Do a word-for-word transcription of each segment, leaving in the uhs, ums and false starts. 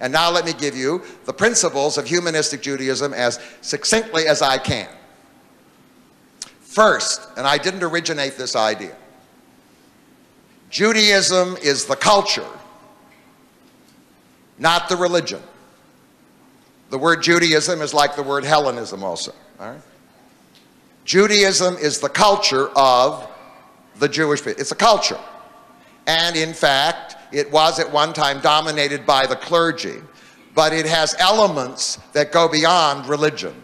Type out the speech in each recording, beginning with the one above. And now let me give you the principles of humanistic Judaism as succinctly as I can. First, and I didn't originate this idea, Judaism is the culture, not the religion. The word Judaism is like the word Hellenism also. All right? Judaism is the culture of the Jewish people. It's a culture. And in fact, it was at one time dominated by the clergy, but it has elements that go beyond religion.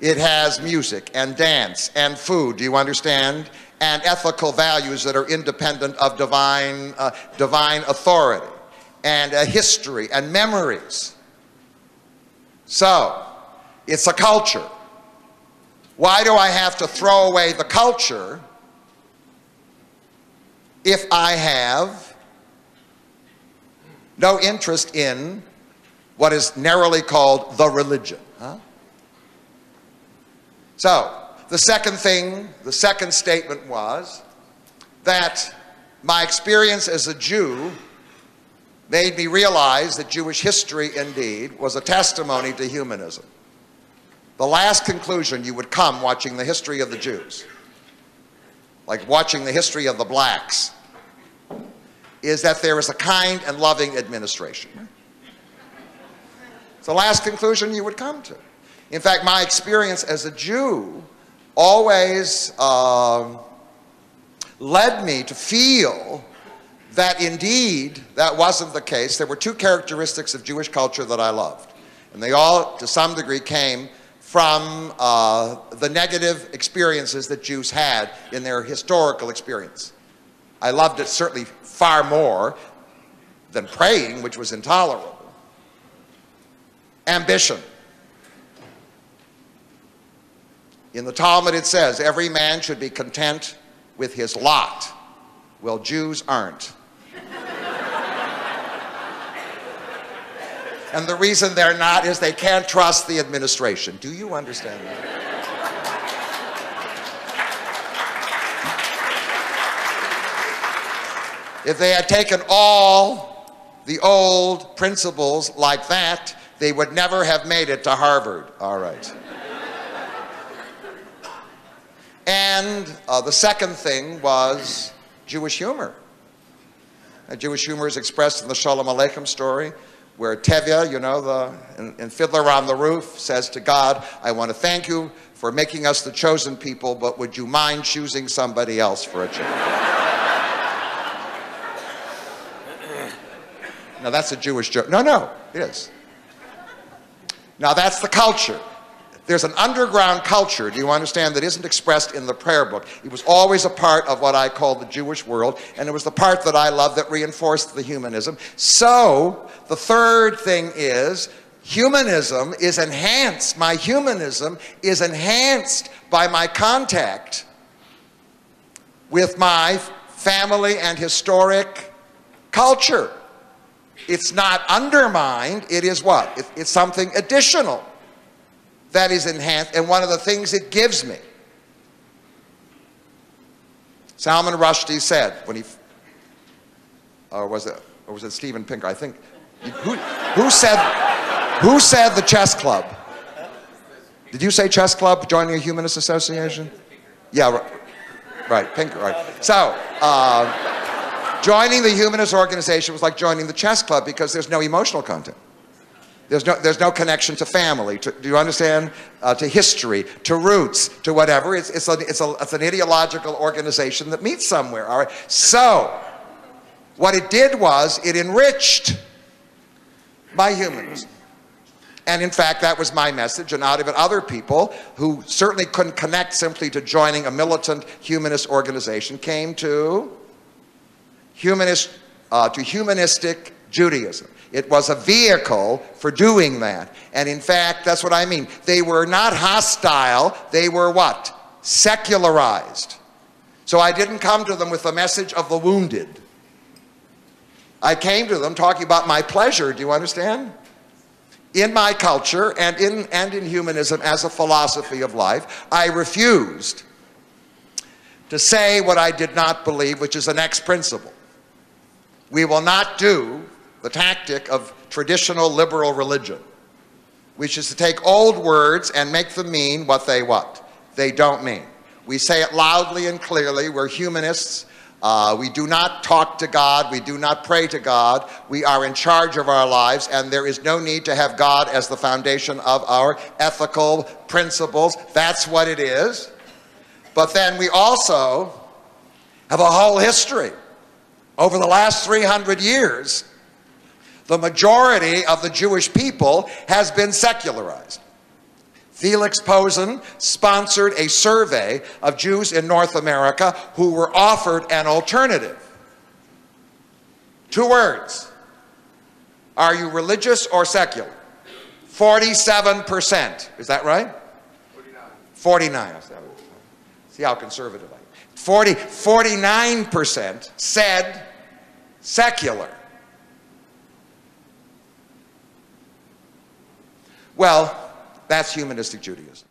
It has music and dance and food, do you understand? And ethical values that are independent of divine, uh, divine authority, and a history and memories. So, it's a culture. Why do I have to throw away the culture if I have no interest in what is narrowly called the religion? Huh? So, the second thing, the second statement was that my experience as a Jew made me realize that Jewish history indeed was a testimony to humanism. The last conclusion you would come watching the history of the Jews, like watching the history of the blacks, is that there is a kind and loving administration. It's the last conclusion you would come to. In fact, my experience as a Jew always um, led me to feel that indeed that wasn't the case. There were two characteristics of Jewish culture that I loved, and they all to some degree came from uh, the negative experiences that Jews had in their historical experience. I loved it certainly far more than praying, which was intolerable. Ambition. In the Talmud it says, every man should be content with his lot. Well, Jews aren't. And the reason they're not is they can't trust the administration. Do you understand that? If they had taken all the old principles like that, they would never have made it to Harvard. All right. And uh, the second thing was Jewish humor. Uh, Jewish humor is expressed in the Sholem Aleichem story, where Tevya, you know, the, in, in Fiddler on the Roof, says to God, I want to thank you for making us the chosen people, but would you mind choosing somebody else for a change? Now that's a Jewish joke. No, no, it is. Now that's the culture. There's an underground culture, do you understand, that isn't expressed in the prayer book. It was always a part of what I call the Jewish world, and it was the part that I love that reinforced the humanism. So, the third thing is, humanism is enhanced, my humanism is enhanced by my contact with my family and historic culture. It's not undermined, it is what? It, it's something additional. That is enhanced, and one of the things it gives me. Salman Rushdie said when he, or was it, or was it Steven Pinker? I think, who, who said, who said the chess club? Did you say chess club? Join your humanist association? Yeah, right, Pinker, right. So, uh, joining the humanist organization was like joining the chess club because there's no emotional content. There's no, there's no connection to family, to, do you understand? Uh, to history, to roots, to whatever. It's, it's, a, it's, a, it's an ideological organization that meets somewhere, all right? So, what it did was it enriched my humanism. And in fact, that was my message, and out of it, other people who certainly couldn't connect simply to joining a militant humanist organization came to, humanist, uh, to humanistic Judaism. It was a vehicle for doing that. And in fact, that's what I mean. They were not hostile, they were what? Secularized. So I didn't come to them with the message of the wounded. I came to them talking about my pleasure, do you understand? In my culture and in, and in humanism as a philosophy of life, I refused to say what I did not believe, which is the next principle. We will not do the tactic of traditional liberal religion, which is to take old words and make them mean what they what? They don't mean. We say it loudly and clearly. We're humanists. Uh, we do not talk to God. We do not pray to God. We are in charge of our lives, and there is no need to have God as the foundation of our ethical principles. That's what it is. But then we also have a whole history. Over the last three hundred years, the majority of the Jewish people has been secularized. Felix Posen sponsored a survey of Jews in North America who were offered an alternative. Two words. Are you religious or secular? forty-seven percent. Is that right? forty-nine. forty-nine. See how conservative I am. forty, forty-nine percent said secular. Well, that's humanistic Judaism.